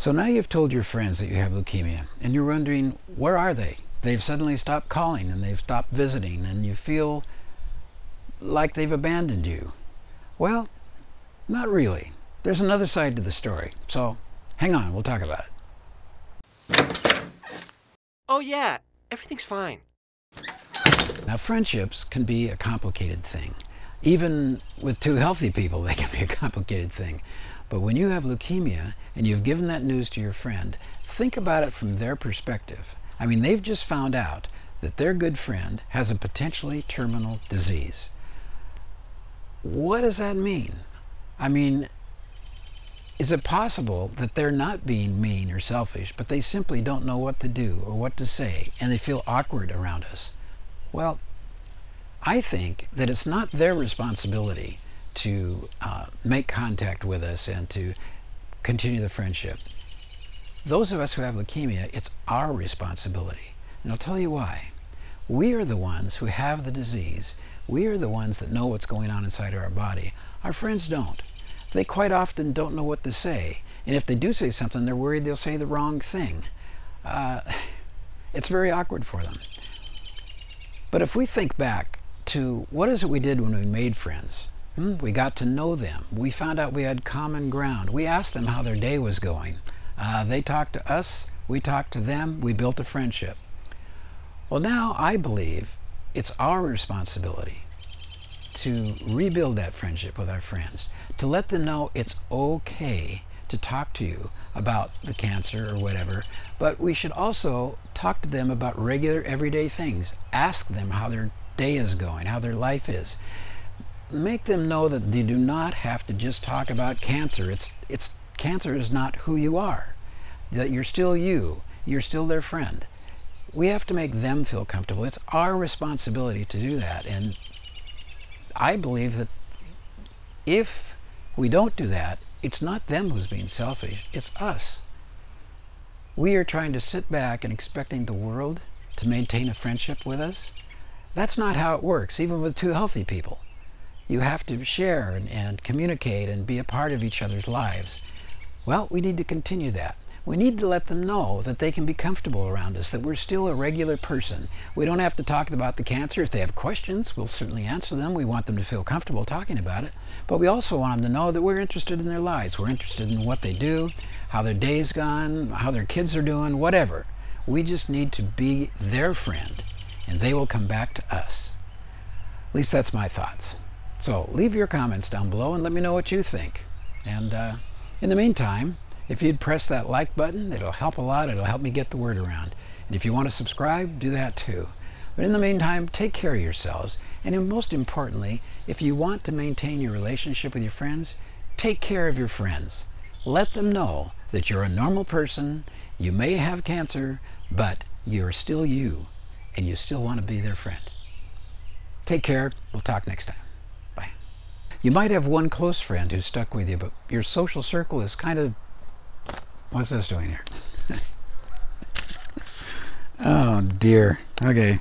So now you've told your friends that you have leukemia, and you're wondering, where are they? They've suddenly stopped calling, and they've stopped visiting, and you feel like they've abandoned you. Well, not really. There's another side to the story. So hang on, we'll talk about it. Oh yeah, everything's fine. Now, friendships can be a complicated thing. Even with two healthy people, they can be a complicated thing. But when you have leukemia and you've given that news to your friend, think about it from their perspective. I mean, they've just found out that their good friend has a potentially terminal disease. What does that mean? I mean, is it possible that they're not being mean or selfish, but they simply don't know what to do or what to say, and they feel awkward around us? Well, I think that it's not their responsibility to make contact with us and to continue the friendship. Those of us who have leukemia, it's our responsibility. And I'll tell you why. We are the ones who have the disease. We are the ones that know what's going on inside our body. Our friends don't. They quite often don't know what to say. And if they do say something, they're worried they'll say the wrong thing. It's very awkward for them. But if we think back to what is it we did when we made friends? We got to know them. We found out we had common ground. We asked them how their day was going. They talked to us. We talked to them. We built a friendship. Well, now I believe it's our responsibility to rebuild that friendship with our friends, to let them know it's okay to talk to you about the cancer or whatever, but we should also talk to them about regular everyday things. Ask them how their day is going, how their life is. Make them know that they do not have to just talk about cancer. Cancer is not who you are, that you're still you, you're still their friend. We have to make them feel comfortable. It's our responsibility to do that, and I believe that if we don't do that, it's not them who's being selfish, it's us. We are trying to sit back and expecting the world to maintain a friendship with us. That's not how it works, even with two healthy people. You have to share and communicate and be a part of each other's lives. Well, we need to continue that. We need to let them know that they can be comfortable around us, that we're still a regular person. We don't have to talk about the cancer. If they have questions, we'll certainly answer them. We want them to feel comfortable talking about it. But we also want them to know that we're interested in their lives. We're interested in what they do, how their day's gone, how their kids are doing, whatever. We just need to be their friend, and they will come back to us. At least that's my thoughts. So leave your comments down below and let me know what you think. And in the meantime, if you'd press that like button, it'll help a lot. It'll help me get the word around. And if you want to subscribe, do that too. But in the meantime, take care of yourselves. And most importantly, if you want to maintain your relationship with your friends, take care of your friends. Let them know that you're a normal person. You may have cancer, but you're still you, and you still want to be their friend. Take care. We'll talk next time. Bye. You might have one close friend who's stuck with you, but your social circle is kind of... What's this doing here? Oh dear. Okay.